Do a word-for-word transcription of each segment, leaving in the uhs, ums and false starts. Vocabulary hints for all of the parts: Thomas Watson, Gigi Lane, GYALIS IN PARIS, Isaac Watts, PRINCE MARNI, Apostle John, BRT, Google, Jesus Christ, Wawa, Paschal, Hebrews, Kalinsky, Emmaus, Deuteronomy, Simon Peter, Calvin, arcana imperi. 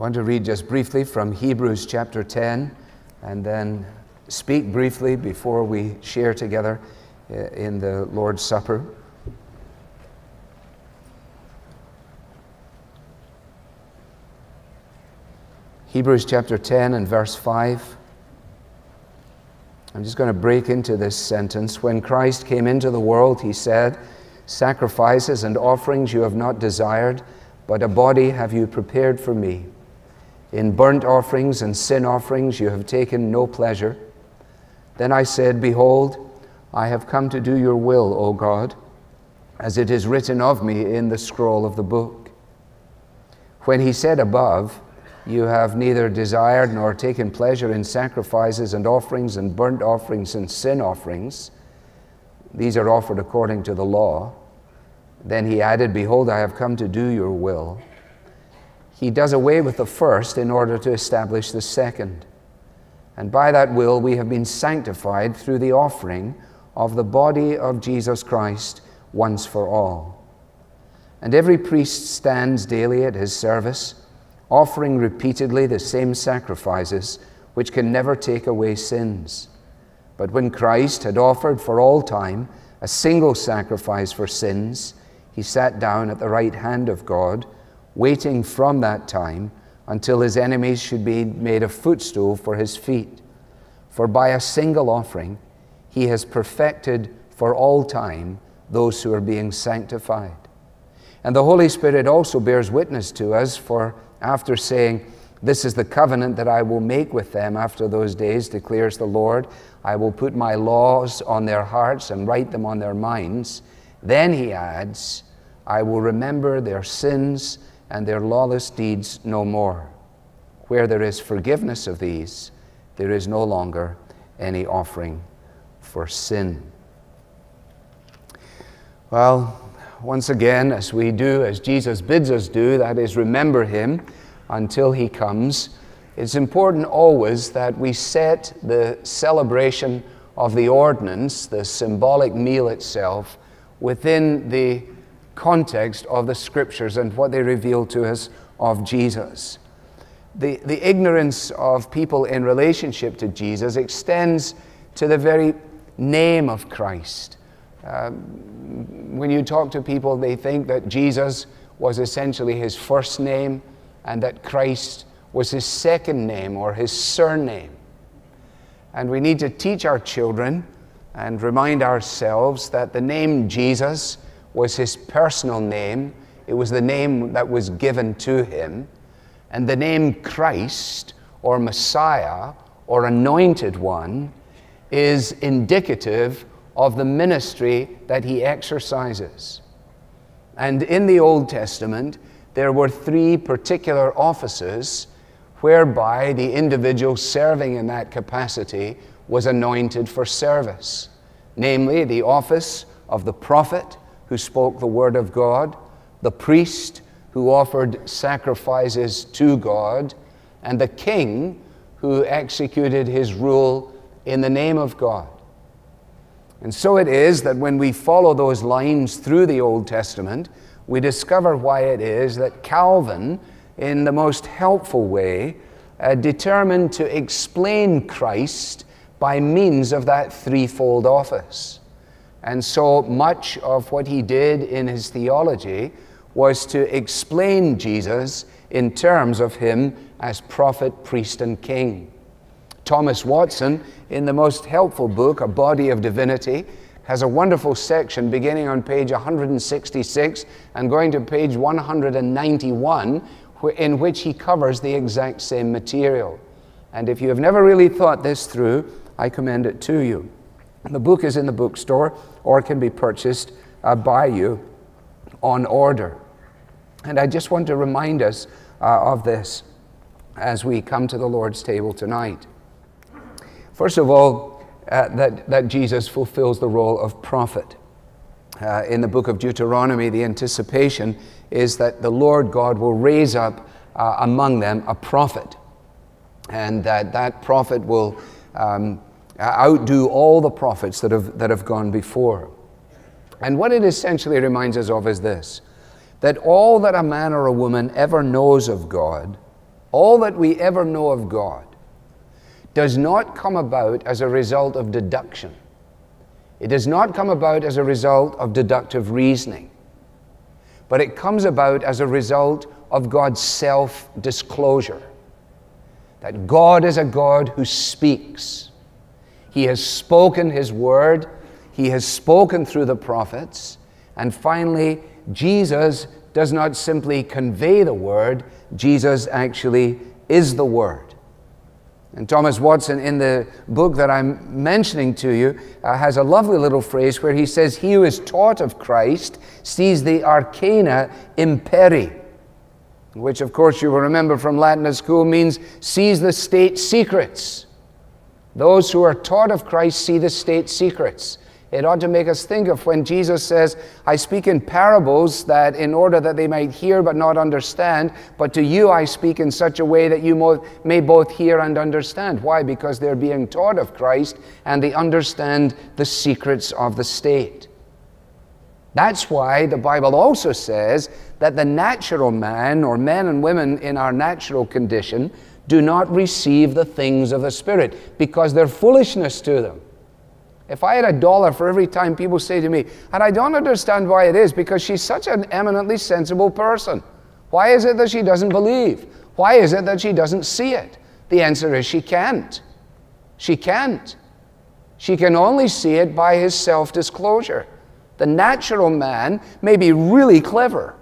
I want to read just briefly from Hebrews chapter ten and then speak briefly before we share together in the Lord's Supper. Hebrews chapter ten and verse five. I'm just going to break into this sentence. When Christ came into the world, he said, "Sacrifices and offerings you have not desired, but a body have you prepared for me. In burnt offerings and sin offerings you have taken no pleasure. Then I said, Behold, I have come to do your will, O God, as it is written of me in the scroll of the book." When he said above, "You have neither desired nor taken pleasure in sacrifices and offerings and burnt offerings and sin offerings," these are offered according to the law. Then he added, "Behold, I have come to do your will." He does away with the first in order to establish the second. And by that will we have been sanctified through the offering of the body of Jesus Christ once for all. And every priest stands daily at his service, offering repeatedly the same sacrifices, which can never take away sins. But when Christ had offered for all time a single sacrifice for sins, he sat down at the right hand of God, waiting from that time until his enemies should be made a footstool for his feet. For by a single offering, he has perfected for all time those who are being sanctified. And the Holy Spirit also bears witness to us, for after saying, "This is the covenant that I will make with them after those days, declares the Lord. I will put my laws on their hearts and write them on their minds." Then he adds, "I will remember their sins and their lawless deeds no more." Where there is forgiveness of these, there is no longer any offering for sin. Well, once again, as we do, as Jesus bids us do, that is, remember him until he comes, it's important always that we set the celebration of the ordinance, the symbolic meal itself, within the context of the Scriptures and what they reveal to us of Jesus. The, the ignorance of people in relationship to Jesus extends to the very name of Christ. Uh, when you talk to people, they think that Jesus was essentially his first name and that Christ was his second name or his surname. And we need to teach our children and remind ourselves that the name Jesus was his personal name. It was the name that was given to him. And the name Christ or Messiah or Anointed One is indicative of the ministry that he exercises. And in the Old Testament, there were three particular offices whereby the individual serving in that capacity was anointed for service. Namely, the office of the prophet, who spoke the word of God, the priest, who offered sacrifices to God, and the king, who executed his rule in the name of God. And so it is that when we follow those lines through the Old Testament, we discover why it is that Calvin, in the most helpful way, uh, determined to explain Christ by means of that threefold office. And so much of what he did in his theology was to explain Jesus in terms of him as prophet, priest, and king. Thomas Watson, in the most helpful book, A Body of Divinity, has a wonderful section beginning on page one hundred sixty-six and going to page one hundred ninety-one, in which he covers the exact same material. And if you have never really thought this through, I commend it to you. The book is in the bookstore or can be purchased uh, by you on order. And I just want to remind us uh, of this as we come to the Lord's table tonight. First of all, uh, that, that Jesus fulfills the role of prophet. Uh, in the book of Deuteronomy, the anticipation is that the Lord God will raise up uh, among them a prophet, and that that prophet will um, outdo all the prophets that have, that have gone before. And what it essentially reminds us of is this, that all that a man or a woman ever knows of God all that we ever know of God does not come about as a result of deduction. It does not come about as a result of deductive reasoning, but it comes about as a result of God's self-disclosure, that God is a God who speaks. He has spoken His word, He has spoken through the prophets, and finally, Jesus does not simply convey the word, Jesus actually is the word. And Thomas Watson, in the book that I'm mentioning to you, uh, has a lovely little phrase where he says, "He who is taught of Christ sees the arcana imperi," which, of course, you will remember from Latin at school, means sees the state secrets. Those who are taught of Christ see the state secrets. It ought to make us think of when Jesus says, "I speak in parables that in order that they might hear but not understand, but to you I speak in such a way that you may both hear and understand." Why? Because they're being taught of Christ and they understand the secrets of the state. That's why the Bible also says that the natural man, or men and women in our natural condition, do not receive the things of the Spirit because they're foolishness to them. If I had a dollar for every time people say to me, and I don't understand why it is, because she's such an eminently sensible person. Why is it that she doesn't believe? Why is it that she doesn't see it? The answer is she can't. She can't. She can only see it by his self-disclosure. The natural man may be really clever,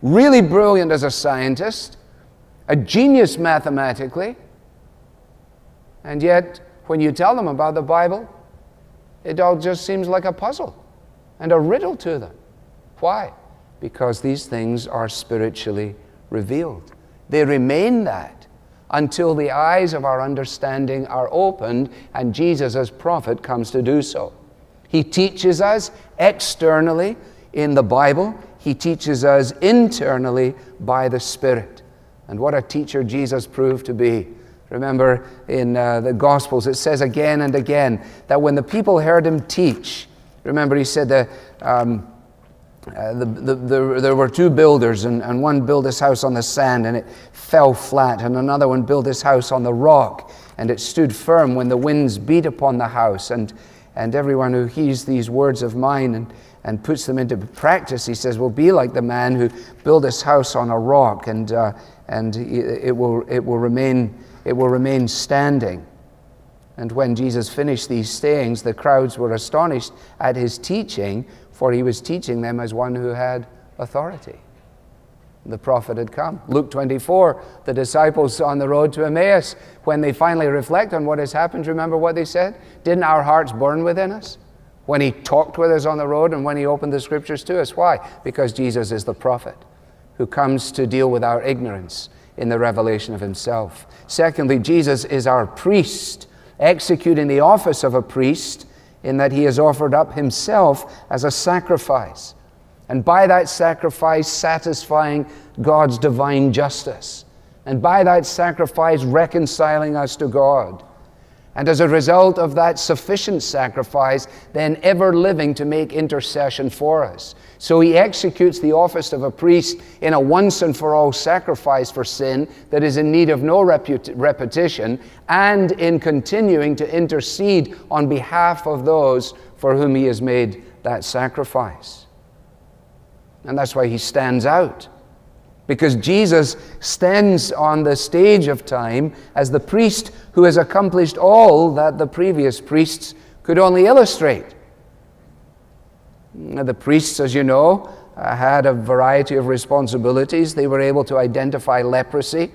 really brilliant as a scientist, a genius mathematically, and yet when you tell them about the Bible, it all just seems like a puzzle and a riddle to them. Why? Because these things are spiritually revealed. They remain that until the eyes of our understanding are opened, and Jesus as prophet comes to do so. He teaches us externally in the Bible. He teaches us internally by the Spirit. And what a teacher Jesus proved to be. Remember, in uh, the Gospels, it says again and again that when the people heard him teach, remember he said that um, uh, the, the, the, there were two builders, and, and one built his house on the sand, and it fell flat, and another one built his house on the rock, and it stood firm when the winds beat upon the house. And, and everyone who hears these words of mine and, and puts them into practice, he says, will be like the man who built his house on a rock, and, uh, and it will, it will remain... It will remain standing. And when Jesus finished these sayings, the crowds were astonished at his teaching, for he was teaching them as one who had authority. The prophet had come. Luke twenty-four, the disciples on the road to Emmaus, when they finally reflect on what has happened, remember what they said? Didn't our hearts burn within us when he talked with us on the road and when he opened the scriptures to us? Why? Because Jesus is the prophet who comes to deal with our ignorance in the revelation of himself. Secondly, Jesus is our priest, executing the office of a priest in that he has offered up himself as a sacrifice, and by that sacrifice satisfying God's divine justice, and by that sacrifice reconciling us to God, and as a result of that sufficient sacrifice, then ever living to make intercession for us. So he executes the office of a priest in a once and for all sacrifice for sin that is in need of no repetition, and in continuing to intercede on behalf of those for whom he has made that sacrifice. And that's why he stands out, because Jesus stands on the stage of time as the priest who has accomplished all that the previous priests could only illustrate. The priests, as you know, had a variety of responsibilities. They were able to identify leprosy,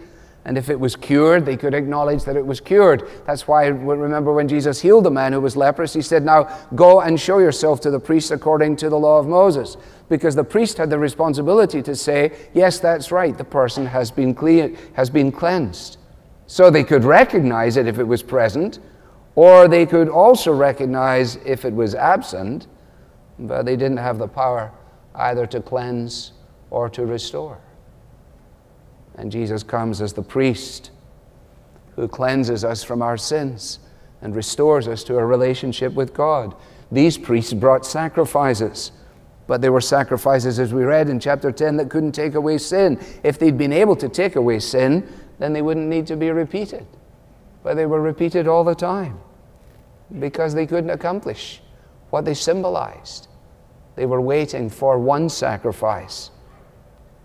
and if it was cured, they could acknowledge that it was cured. That's why, remember when Jesus healed the man who was leprous, he said, "Now go and show yourself to the priest according to the law of Moses." Because the priest had the responsibility to say, yes, that's right, the person has been clean, has been cleansed. So they could recognize it if it was present, or they could also recognize if it was absent, but they didn't have the power either to cleanse or to restore. And Jesus comes as the priest who cleanses us from our sins and restores us to a relationship with God. These priests brought sacrifices, but they were sacrifices, as we read in chapter ten, that couldn't take away sin. If they'd been able to take away sin, then they wouldn't need to be repeated. But they were repeated all the time because they couldn't accomplish what they symbolized. They were waiting for one sacrifice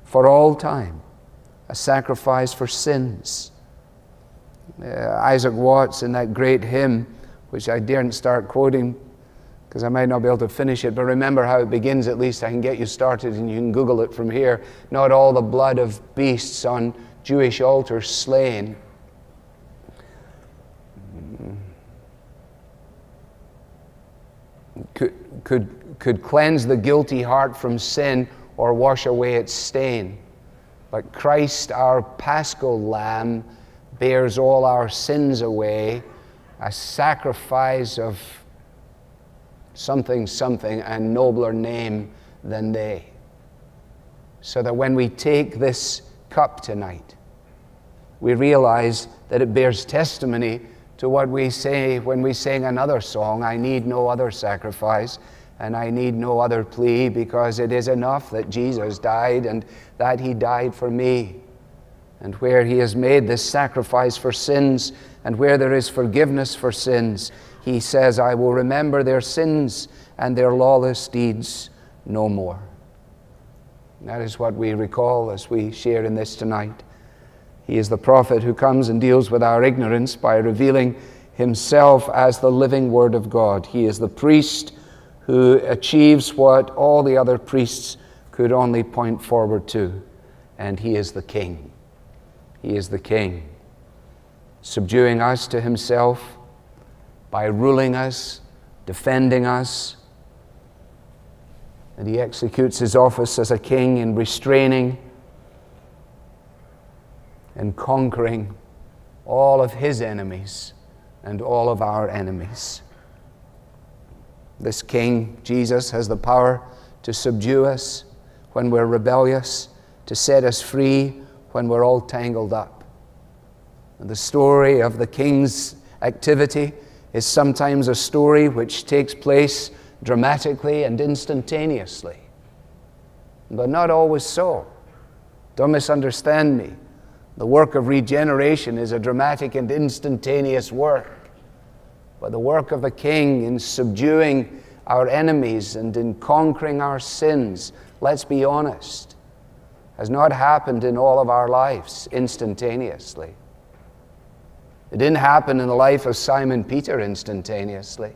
for all time, a sacrifice for sins. Uh, Isaac Watts, in that great hymn, which I daren't start quoting because I might not be able to finish it, but remember how it begins. At least I can get you started and you can Google it from here. Not all the blood of beasts on Jewish altars slain. Could, could, could cleanse the guilty heart from sin or wash away its stain. But Christ, our Paschal Lamb, bears all our sins away, a sacrifice of something, something, and nobler name than they. So that when we take this cup tonight, we realize that it bears testimony to what we say when we sing another song, I need no other sacrifice, and I need no other plea, because it is enough that Jesus died and that he died for me. And where he has made this sacrifice for sins, and where there is forgiveness for sins, he says, I will remember their sins and their lawless deeds no more. And that is what we recall as we share in this tonight. He is the prophet who comes and deals with our ignorance by revealing himself as the living Word of God. He is the priest who achieves what all the other priests could only point forward to. And he is the King. He is the King, subduing us to himself by ruling us, defending us. And he executes his office as a king in restraining and conquering all of his enemies and all of our enemies. This King, Jesus, has the power to subdue us when we're rebellious, to set us free when we're all tangled up. And the story of the King's activity is sometimes a story which takes place dramatically and instantaneously, but not always so. Don't misunderstand me. The work of regeneration is a dramatic and instantaneous work. But the work of a king in subduing our enemies and in conquering our sins, let's be honest, has not happened in all of our lives instantaneously. It didn't happen in the life of Simon Peter instantaneously.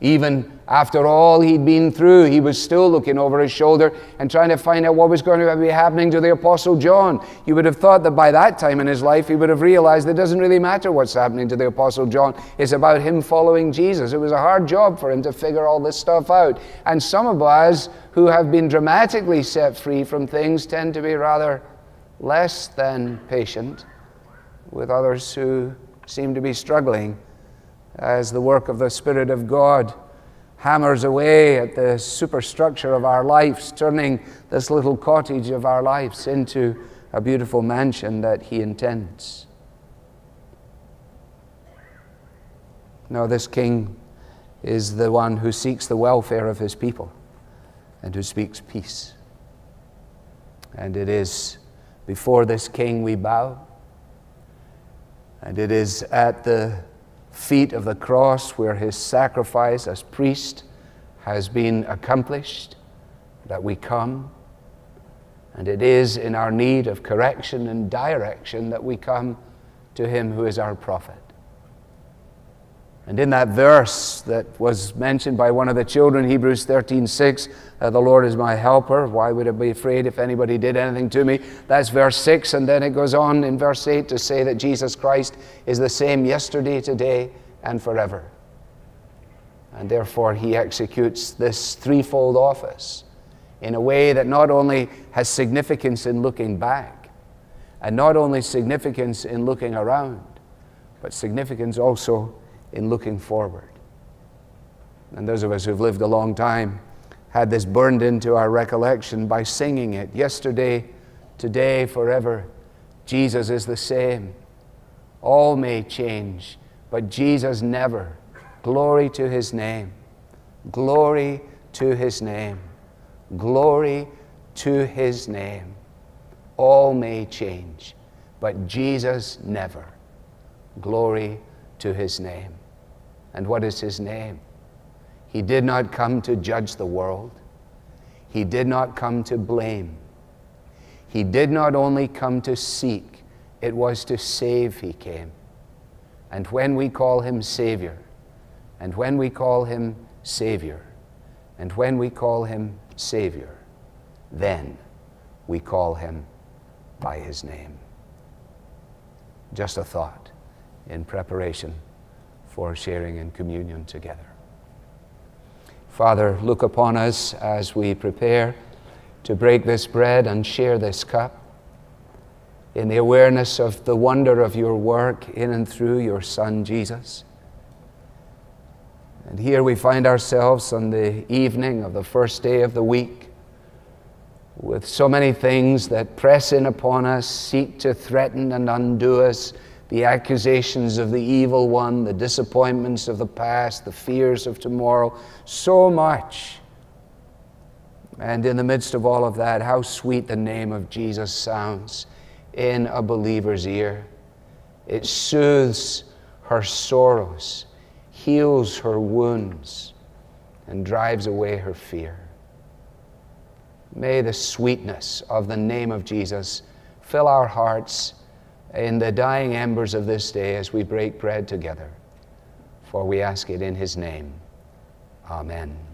Even after all he'd been through, he was still looking over his shoulder and trying to find out what was going to be happening to the Apostle John. You would have thought that by that time in his life, he would have realized it doesn't really matter what's happening to the Apostle John. It's about him following Jesus. It was a hard job for him to figure all this stuff out. And some of us who have been dramatically set free from things tend to be rather less than patient with others who seem to be struggling, as the work of the Spirit of God hammers away at the superstructure of our lives, turning this little cottage of our lives into a beautiful mansion that he intends. Now, this King is the one who seeks the welfare of his people and who speaks peace. And it is before this King we bow, and it is at the feet of the cross where his sacrifice as priest has been accomplished that we come, and it is in our need of correction and direction that we come to him who is our prophet. And in that verse that was mentioned by one of the children, Hebrews thirteen six, uh, the Lord is my helper, why would I be afraid if anybody did anything to me? That's verse six, and then it goes on in verse eight to say that Jesus Christ is the same yesterday, today, and forever. And therefore he executes this threefold office in a way that not only has significance in looking back, and not only significance in looking around, but significance also in looking forward. And those of us who've lived a long time had this burned into our recollection by singing it. Yesterday, today, forever, Jesus is the same. All may change, but Jesus never. Glory to his name. Glory to his name. Glory to his name. All may change, but Jesus never. Glory to his name. And what is his name? He did not come to judge the world. He did not come to blame. He did not only come to seek, it was to save he came. And when we call him Savior, and when we call him Savior, and when we call him Savior, then we call him by his name. Just a thought in preparation for sharing in communion together. Father, look upon us as we prepare to break this bread and share this cup in the awareness of the wonder of your work in and through your Son, Jesus. And here we find ourselves on the evening of the first day of the week with so many things that press in upon us, seek to threaten and undo us, the accusations of the evil one, the disappointments of the past, the fears of tomorrow, so much. And in the midst of all of that, how sweet the name of Jesus sounds in a believer's ear. It soothes her sorrows, heals her wounds, and drives away her fear. May the sweetness of the name of Jesus fill our hearts in the dying embers of this day as we break bread together. For we ask it in his name. Amen.